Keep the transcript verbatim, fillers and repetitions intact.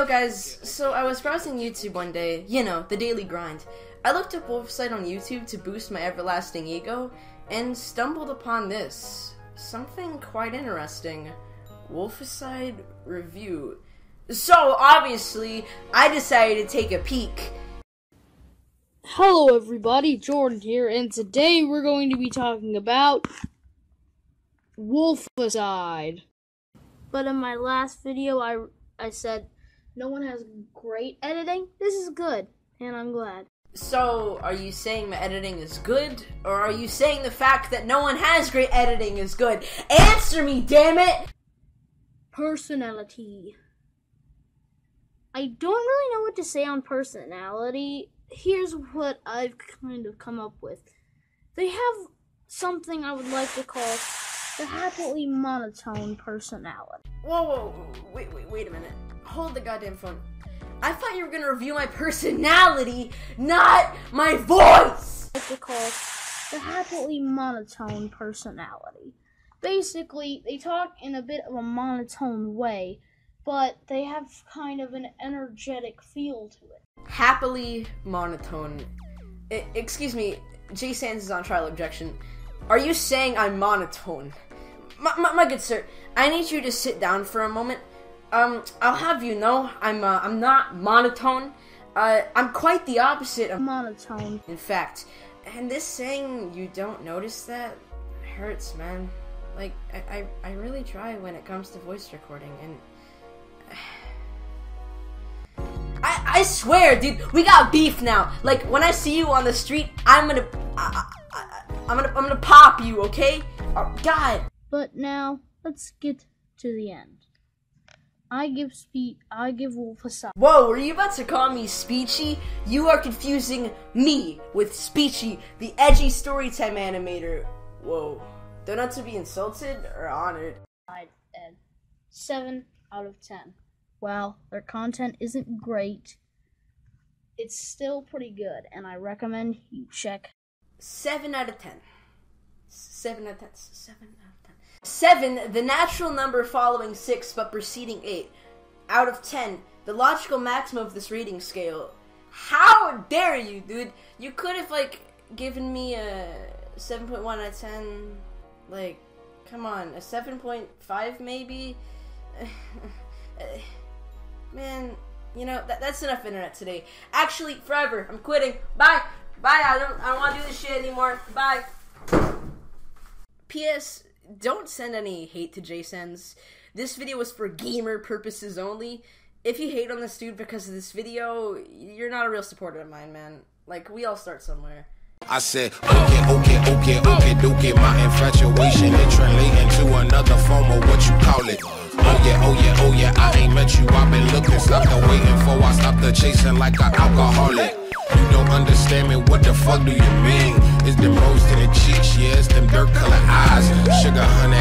Yo guys, so I was browsing YouTube one day, you know, the daily grind. I looked up Wolficide on YouTube to boost my everlasting ego, and stumbled upon this. Something quite interesting. Wolficide review. So obviously, I decided to take a peek. Hello everybody, Jordan here, and today we're going to be talking about Wolficide. But in my last video, I, I said, no one has great editing. This is good, and I'm glad. So, are you saying my editing is good, or are you saying the fact that no one has great editing is good? Answer me, damn it! Personality. I don't really know what to say on personality. Here's what I've kind of come up with. They have something I would like to call the happily monotone personality. Whoa, whoa, whoa, wait, wait, wait a minute. Hold the goddamn phone. I thought you were gonna review my personality, not my voice! I like to call the happily monotone personality. Basically, they talk in a bit of a monotone way, but they have kind of an energetic feel to it. Happily monotone. I- excuse me, Jay Sans is on trial objection. Are you saying I'm monotone? My, my, my good sir, I need you to sit down for a moment. Um, I'll have you know, I'm, uh, I'm not monotone. Uh, I'm quite the opposite of monotone, in fact. And this saying, you don't notice that, hurts, man. Like, I, I, I really try when it comes to voice recording, and... I, I swear, dude, we got beef now. Like, when I see you on the street, I'm gonna... I, I, I'm gonna, I'm gonna pop you, okay? Oh, God! But now, let's get to the end. I give Spe- I give Wolficide. Whoa, were you about to call me Speechy? You are confusing me with Speechy, the edgy storytime animator. Whoa. They're not to be insulted or honored. seven out of ten. Well, their content isn't great. It's still pretty good, and I recommend you check. seven out of ten. seven out of ten. seven out of ten. seven, the natural number following six but preceding eight. Out of ten, the logical maximum of this rating scale. How dare you, dude? You could have, like, given me a seven point one out of ten. Like, come on, a seven point five maybe? Man, you know, that, that's enough internet today. Actually, forever. I'm quitting. Bye! Bye! I don't, I don't want to do this shit anymore. Bye! P S Don't send any hate to Jay Sans. This video was for gamer purposes only. If you hate on this dude because of this video, you're not a real supporter of mine, man. Like, we all start somewhere. I said, okay, okay, okay, okay, dokey, my infatuation and translating to another form of what you call it. Oh yeah, oh yeah, oh yeah, I ain't met you, I've been looking, stopped the waiting for, I stopped the chasing like an alcoholic. You don't understand me, what the fuck do you mean? It's them rose to the cheeks, yeah, it's them dirt colored eyes, sugar honey.